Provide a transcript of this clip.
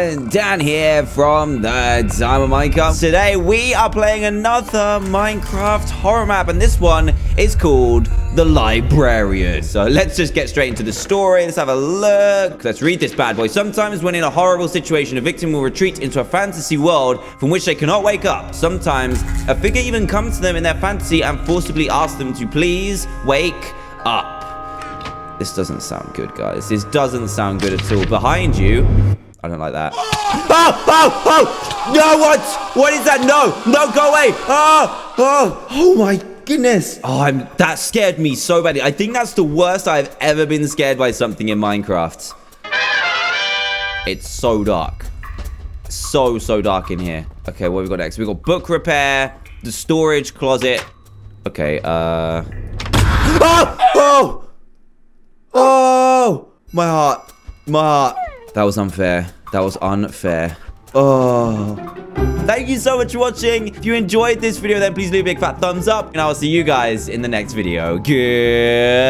Librarian, Dan here from the Diamond Minecraft. Today we are playing another Minecraft horror map, and this one is called the Librarian. So let's just get straight into the story. Let's have a look. Let's read this bad boy. Sometimes when in a horrible situation, a victim will retreat into a fantasy world from which they cannot wake up. Sometimes a figure even comes to them in their fantasy and forcibly asks them to please wake up. This doesn't sound good, guys. This doesn't sound good at all. Behind you. I don't like that. Oh, oh, oh. No, what? What is that? No, no, go away. Oh, oh, oh my goodness. Oh, that scared me so badly. I think that's the worst I've ever been scared by something in Minecraft. It's so dark. So dark in here. Okay, what have we got next? We've got book repair, the storage closet. Okay, Oh, oh. Oh, my heart. My heart. That was unfair. That was unfair. Oh. Thank you so much for watching. If you enjoyed this video, then please leave a big fat thumbs up. And I will see you guys in the next video. Goodbye.